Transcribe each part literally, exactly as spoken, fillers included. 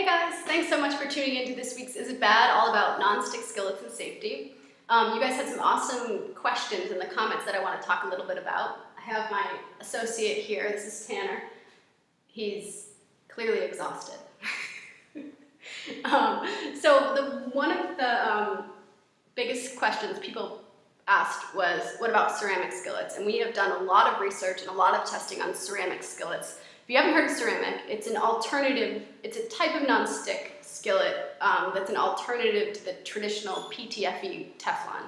Hey guys, thanks so much for tuning into this week's Is It Bad? All about nonstick skillets and safety. Um, you guys had some awesome questions in the comments that I want to talk a little bit about. I have my associate here, this is Tanner. He's clearly exhausted. um, so the, one of the um, biggest questions people asked was, what about ceramic skillets? And we have done a lot of research and a lot of testing on ceramic skillets. If you haven't heard of ceramic, it's an alternative, it's a type of non-stick skillet um, that's an alternative to the traditional P T F E Teflon.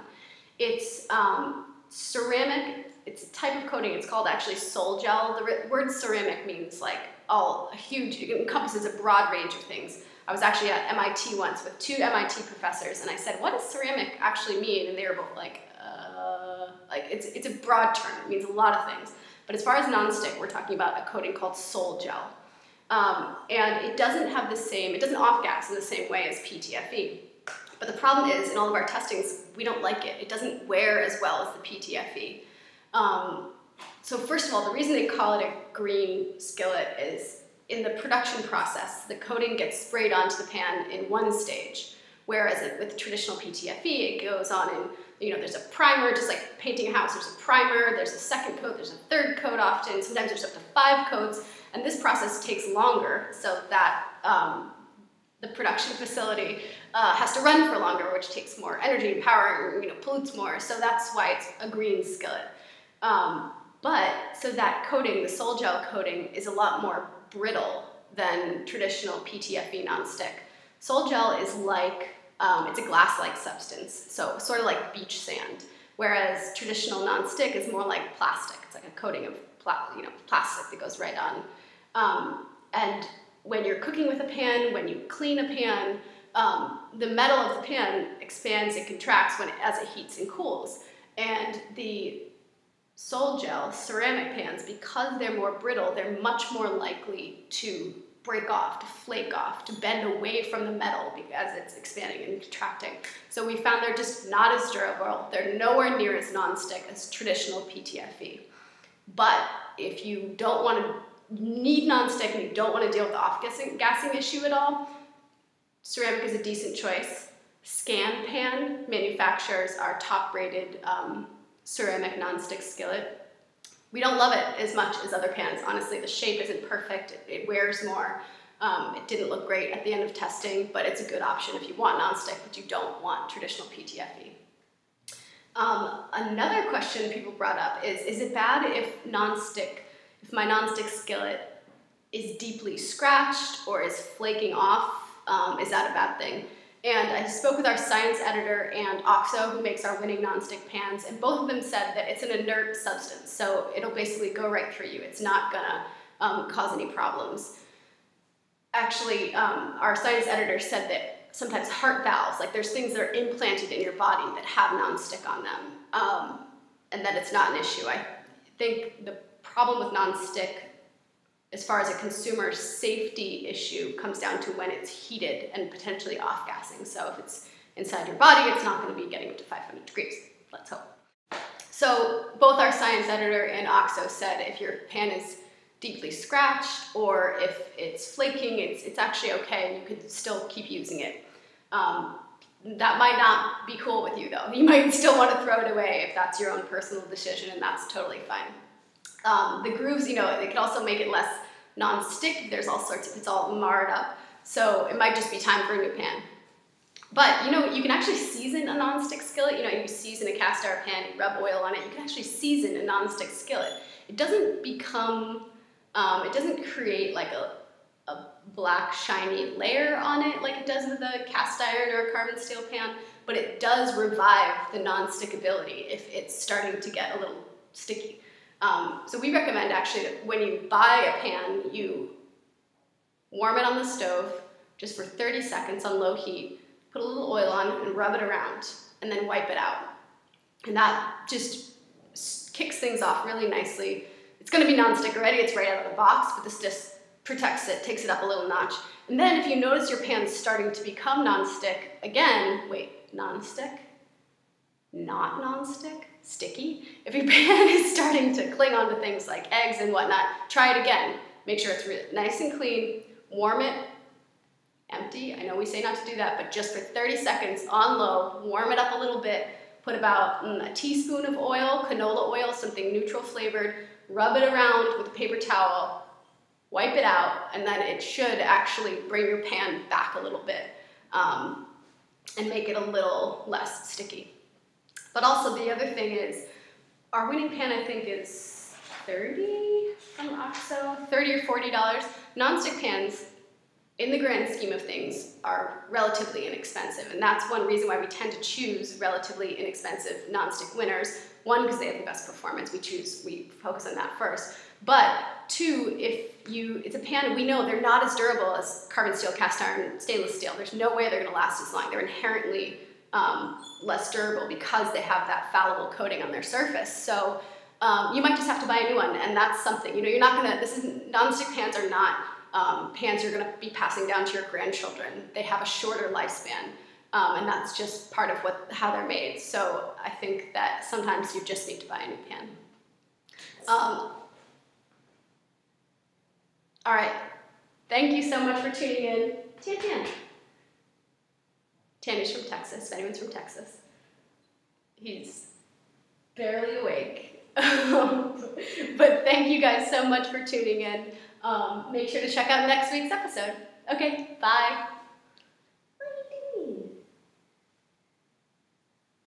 It's um, ceramic, it's a type of coating, it's called actually Sol Gel. The word ceramic means like all, a huge, it encompasses a broad range of things. I was actually at M I T once with two M I T professors and I said, what does ceramic actually mean? And they were both like, uh, like it's, it's a broad term, it means a lot of things. But as far as nonstick, we're talking about a coating called Sol Gel. Um, and it doesn't have the same, it doesn't off-gas in the same way as P T F E. But the problem is, in all of our testings, we don't like it. It doesn't wear as well as the P T F E. Um, so first of all, the reason they call it a green skillet is in the production process, the coating gets sprayed onto the pan in one stage. Whereas it, with traditional P T F E, it goes on and, you know, there's a primer, just like painting a house, there's a primer, there's a second coat, there's a third coat often, sometimes there's up to five coats, and this process takes longer so that um, the production facility uh, has to run for longer, which takes more energy and power and, you know, pollutes more, so that's why it's a green skillet. Um, but, so that coating, the Sol Gel coating, is a lot more brittle than traditional P T F E nonstick. Sol Gel is like, um, it's a glass-like substance, so sort of like beach sand, whereas traditional nonstick is more like plastic. It's like a coating of pla you know, plastic that goes right on. Um, and when you're cooking with a pan, when you clean a pan, um, the metal of the pan expands and contracts when it, as it heats and cools. And the Sol Gel ceramic pans, because they're more brittle, they're much more likely to break off, to flake off, to bend away from the metal as it's expanding and contracting. So we found they're just not as durable. They're nowhere near as nonstick as traditional P T F E. But if you don't want to need nonstick and you don't want to deal with the off-gassing gassing issue at all, ceramic is a decent choice. ScanPan manufactures our top-rated um, ceramic nonstick skillet. We don't love it as much as other pans. Honestly, the shape isn't perfect. It, it wears more. Um, it didn't look great at the end of testing, but it's a good option if you want nonstick, but you don't want traditional P T F E. Um, another question people brought up is, is it bad if nonstick, if my nonstick skillet is deeply scratched or is flaking off? Um, is that a bad thing? And I spoke with our science editor and OXO, who makes our winning nonstick pans, and both of them said that it's an inert substance, so it'll basically go right through you. It's not gonna um, cause any problems. Actually, um, our science editor said that sometimes heart valves, like there's things that are implanted in your body that have nonstick on them, um, and that it's not an issue. I think the problem with nonstick, as far as a consumer safety issue, comes down to when it's heated and potentially off-gassing. So if it's inside your body, it's not gonna be getting up to five hundred degrees, let's hope. So both our science editor and OXO said if your pan is deeply scratched or if it's flaking, it's, it's actually okay and you could still keep using it. Um, that might not be cool with you though. You might still wanna throw it away if that's your own personal decision, and that's totally fine. Um, the grooves, you know, they could also make it less non-stick. There's all sorts of, it's all marred up. So it might just be time for a new pan. But, you know, you can actually season a non-stick skillet. You know, you season a cast iron pan, you rub oil on it. You can actually season a non-stick skillet. It doesn't become, um, it doesn't create like a, a black shiny layer on it like it does with a cast iron or a carbon steel pan, but it does revive the non-stick ability if it's starting to get a little sticky. Um, so we recommend actually that when you buy a pan, you warm it on the stove just for thirty seconds on low heat, put a little oil on and rub it around and then wipe it out. And that just kicks things off really nicely. It's gonna be nonstick already, it's right out of the box, but this just protects it, takes it up a little notch. And then if you notice your pan's starting to become nonstick again, wait, nonstick? Not nonstick? Sticky. If your pan is starting to cling onto things like eggs and whatnot, try it again. Make sure it's really nice and clean, warm it, empty. I know we say not to do that, but just for thirty seconds on low, warm it up a little bit, put about mm, a teaspoon of oil, canola oil, something neutral flavored, rub it around with a paper towel, wipe it out, and then it should actually bring your pan back a little bit um, and make it a little less sticky. But also the other thing is, our winning pan I think is thirty dollars from OXO, thirty or forty dollars. Nonstick pans, in the grand scheme of things, are relatively inexpensive, and that's one reason why we tend to choose relatively inexpensive nonstick winners. One, because they have the best performance. We choose, we focus on that first. But two, if you, it's a pan, we know they're not as durable as carbon steel, cast iron, stainless steel. There's no way they're going to last as long. They're inherently um, less durable because they have that fallible coating on their surface. So um, you might just have to buy a new one, and that's something. You know, you're not going to. This is nonstick pans are not. Um, pans you're going to be passing down to your grandchildren. They have a shorter lifespan, um, and that's just part of what, how they're made. So I think that sometimes you just need to buy a new pan. Um, all right. Thank you so much for tuning in. Tan Tan. Tanya's from Texas, if anyone's from Texas. He's barely awake. But thank you guys so much for tuning in. Um, make sure to check out next week's episode. Okay, bye.